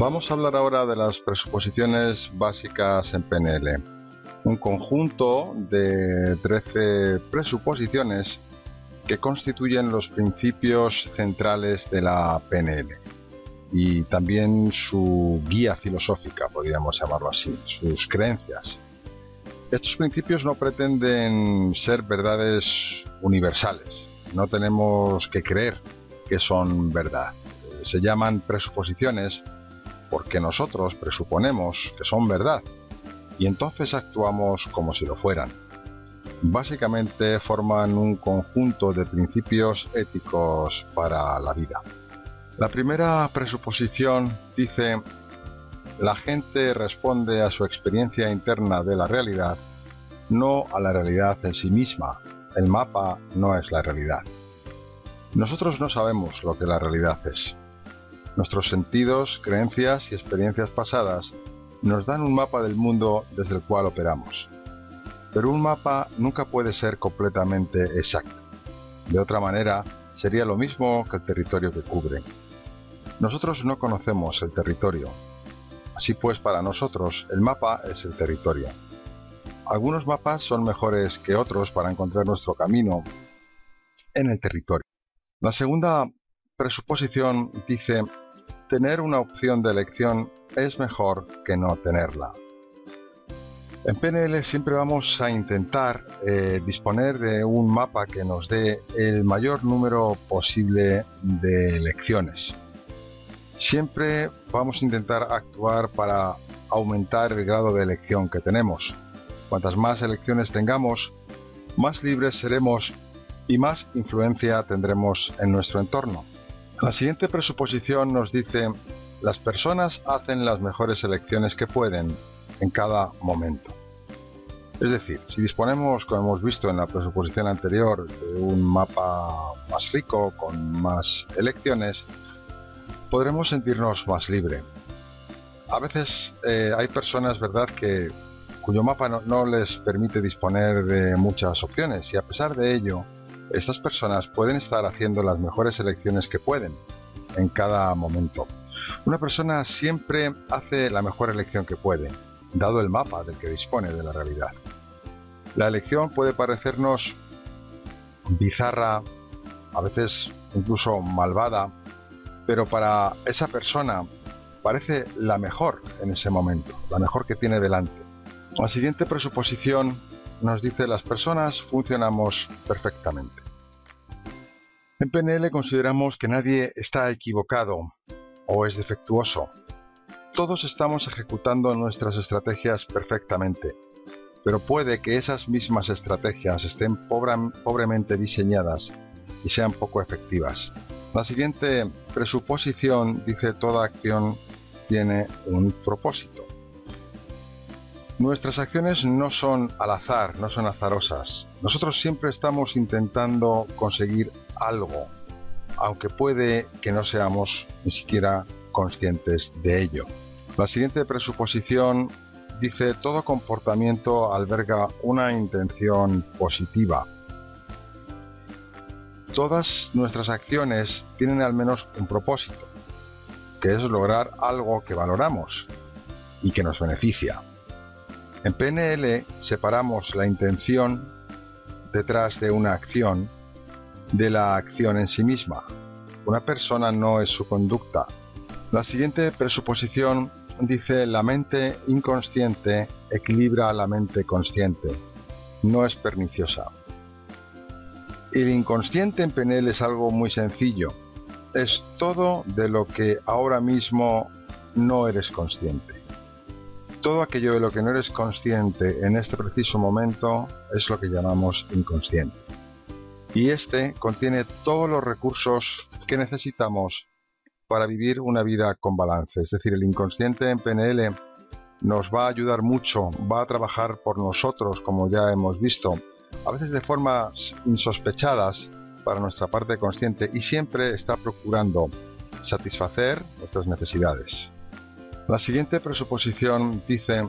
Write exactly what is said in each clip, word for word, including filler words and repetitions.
Vamos a hablar ahora de las presuposiciones básicas en P N L. Un conjunto de trece presuposiciones que constituyen los principios centrales de la P N L y también su guía filosófica, podríamos llamarlo así, sus creencias. Estos principios no pretenden ser verdades universales, no tenemos que creer que son verdad. Se llaman presuposiciones porque nosotros presuponemos que son verdad y entonces actuamos como si lo fueran. Básicamente forman un conjunto de principios éticos para la vida. La primera presuposición dice: la gente responde a su experiencia interna de la realidad, no a la realidad en sí misma. El mapa no es la realidad. Nosotros no sabemos lo que la realidad es. Nuestros sentidos, creencias y experiencias pasadas nos dan un mapa del mundo desde el cual operamos. Pero un mapa nunca puede ser completamente exacto. De otra manera, sería lo mismo que el territorio que cubre. Nosotros no conocemos el territorio. Así pues, para nosotros, el mapa es el territorio. Algunos mapas son mejores que otros para encontrar nuestro camino en el territorio. La segunda presuposición dice: tener una opción de elección es mejor que no tenerla. En P N L siempre vamos a intentar eh, disponer de un mapa que nos dé el mayor número posible de elecciones. Siempre vamos a intentar actuar para aumentar el grado de elección que tenemos. Cuantas más elecciones tengamos, más libres seremos y más influencia tendremos en nuestro entorno. La siguiente presuposición nos dice: las personas hacen las mejores elecciones que pueden en cada momento. Es decir, si disponemos, como hemos visto en la presuposición anterior, de un mapa más rico, con más elecciones, podremos sentirnos más libre. A veces eh, hay personas, ¿verdad?, que, cuyo mapa no, no les permite disponer de muchas opciones, y a pesar de ello, estas personas pueden estar haciendo las mejores elecciones que pueden en cada momento. Una persona siempre hace la mejor elección que puede, dado el mapa del que dispone de la realidad. La elección puede parecernos bizarra, a veces incluso malvada, pero para esa persona parece la mejor en ese momento, la mejor que tiene delante. La siguiente presuposición nos dice: las personas funcionamos perfectamente. En P N L consideramos que nadie está equivocado o es defectuoso. Todos estamos ejecutando nuestras estrategias perfectamente, pero puede que esas mismas estrategias estén pobremente diseñadas y sean poco efectivas. La siguiente presuposición dice: toda acción tiene un propósito. Nuestras acciones no son al azar, no son azarosas. Nosotros siempre estamos intentando conseguir algo, aunque puede que no seamos ni siquiera conscientes de ello. La siguiente presuposición dice: todo comportamiento alberga una intención positiva. Todas nuestras acciones tienen al menos un propósito, que es lograr algo que valoramos y que nos beneficia. En P N L separamos la intención detrás de una acción de la acción en sí misma. Una persona no es su conducta. La siguiente presuposición dice: la mente inconsciente equilibra a la mente consciente, no es perniciosa. El inconsciente en P N L es algo muy sencillo, es todo de lo que ahora mismo no eres consciente. Todo aquello de lo que no eres consciente en este preciso momento es lo que llamamos inconsciente. Y este contiene todos los recursos que necesitamos para vivir una vida con balance. Es decir, el inconsciente en P N L nos va a ayudar mucho, va a trabajar por nosotros, como ya hemos visto, a veces de formas insospechadas para nuestra parte consciente, y siempre está procurando satisfacer nuestras necesidades. La siguiente presuposición dice: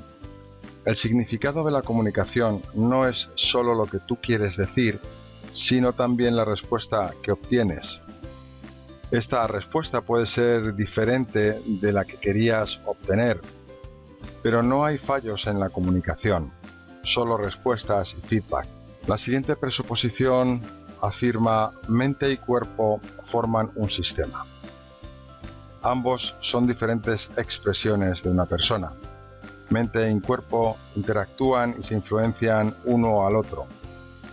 el significado de la comunicación no es solo lo que tú quieres decir, sino también la respuesta que obtienes. Esta respuesta puede ser diferente de la que querías obtener, pero no hay fallos en la comunicación, solo respuestas y feedback. La siguiente presuposición afirma: mente y cuerpo forman un sistema. Ambos son diferentes expresiones de una persona. Mente y cuerpo interactúan y se influencian uno al otro.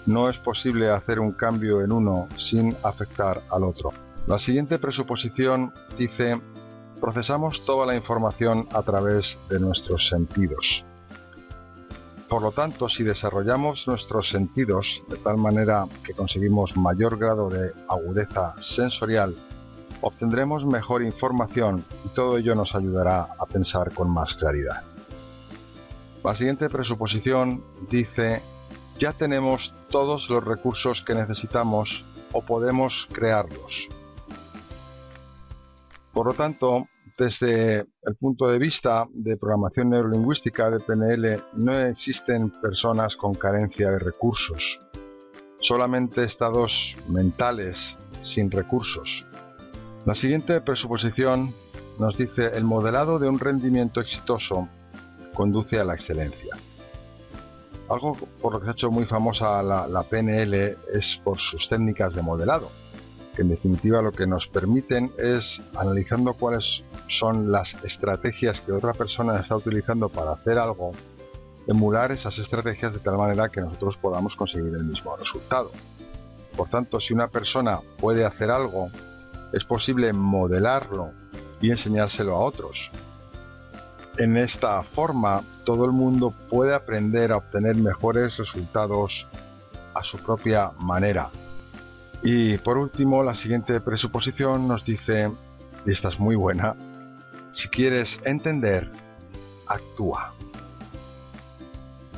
No es posible hacer un cambio en uno sin afectar al otro. La siguiente presuposición dice: procesamos toda la información a través de nuestros sentidos. Por lo tanto, si desarrollamos nuestros sentidos de tal manera que conseguimos mayor grado de agudeza sensorial, obtendremos mejor información y todo ello nos ayudará a pensar con más claridad. La siguiente presuposición dice: ya tenemos todos los recursos que necesitamos o podemos crearlos. Por lo tanto, desde el punto de vista de programación neurolingüística de P N L, no existen personas con carencia de recursos, solamente estados mentales sin recursos. La siguiente presuposición nos dice: el modelado de un rendimiento exitoso conduce a la excelencia. Algo por lo que se ha hecho muy famosa la, la P N L es por sus técnicas de modelado, que en definitiva lo que nos permiten es, analizando cuáles son las estrategias que otra persona está utilizando para hacer algo, emular esas estrategias de tal manera que nosotros podamos conseguir el mismo resultado. Por tanto, si una persona puede hacer algo, es posible modelarlo y enseñárselo a otros. En esta forma, todo el mundo puede aprender a obtener mejores resultados a su propia manera. Y por último, la siguiente presuposición nos dice, y esta es muy buena: si quieres entender, actúa.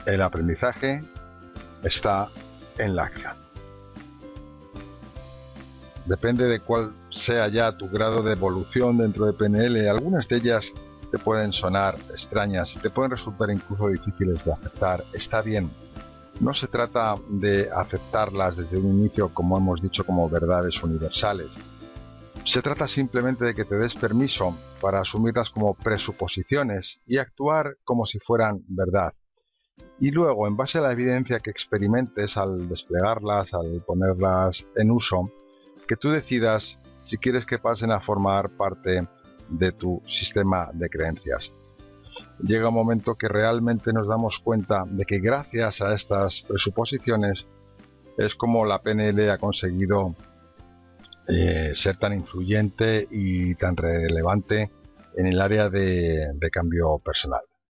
El aprendizaje está en la acción. Depende de cuál sea ya tu grado de evolución dentro de P N L, algunas de ellas te pueden sonar extrañas y te pueden resultar incluso difíciles de aceptar. Está bien, no se trata de aceptarlas desde un inicio, como hemos dicho, como verdades universales. Se trata simplemente de que te des permiso para asumirlas como presuposiciones y actuar como si fueran verdad. Y luego, en base a la evidencia que experimentes al desplegarlas, al ponerlas en uso, que tú decidas si quieres que pasen a formar parte de tu sistema de creencias. Llega un momento que realmente nos damos cuenta de que gracias a estas presuposiciones es como la P N L ha conseguido eh, ser tan influyente y tan relevante en el área de, de cambio personal.